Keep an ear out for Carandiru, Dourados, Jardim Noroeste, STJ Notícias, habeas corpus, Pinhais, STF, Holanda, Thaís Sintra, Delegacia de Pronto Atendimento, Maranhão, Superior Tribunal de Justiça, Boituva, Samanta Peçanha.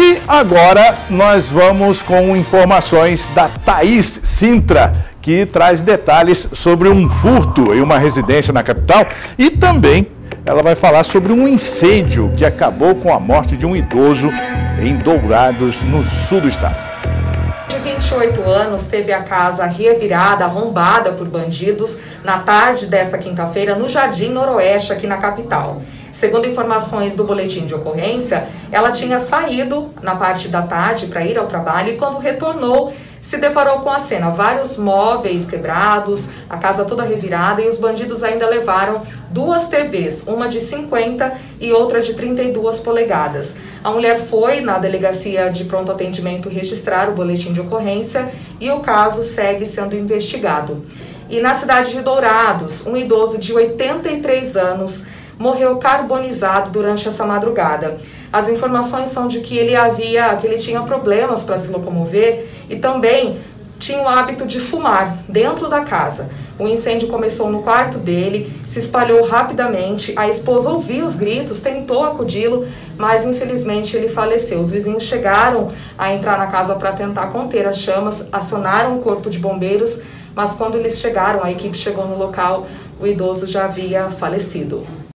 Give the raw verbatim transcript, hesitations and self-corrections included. E agora nós vamos com informações da Thaís Sintra, que traz detalhes sobre um furto em uma residência na capital e também ela vai falar sobre um incêndio que acabou com a morte de um idoso em Dourados, no sul do estado. vinte e oito anos, teve a casa revirada, arrombada por bandidos na tarde desta quinta-feira no Jardim Noroeste, aqui na capital. Segundo informações do boletim de ocorrência, ela tinha saído na parte da tarde para ir ao trabalho e quando retornou, se deparou com a cena, vários móveis quebrados, a casa toda revirada e os bandidos ainda levaram duas T Vs, uma de cinquenta e outra de trinta e duas polegadas. A mulher foi na Delegacia de Pronto Atendimento registrar o boletim de ocorrência e o caso segue sendo investigado. E na cidade de Dourados, um idoso de oitenta e três anos morreu carbonizado durante essa madrugada. As informações são de que ele havia, que ele tinha problemas para se locomover e também tinha o hábito de fumar dentro da casa. O incêndio começou no quarto dele, se espalhou rapidamente, a esposa ouviu os gritos, tentou acudi-lo, mas infelizmente ele faleceu. Os vizinhos chegaram a entrar na casa para tentar conter as chamas, acionaram o corpo de bombeiros, mas quando eles chegaram, a equipe chegou no local, o idoso já havia falecido.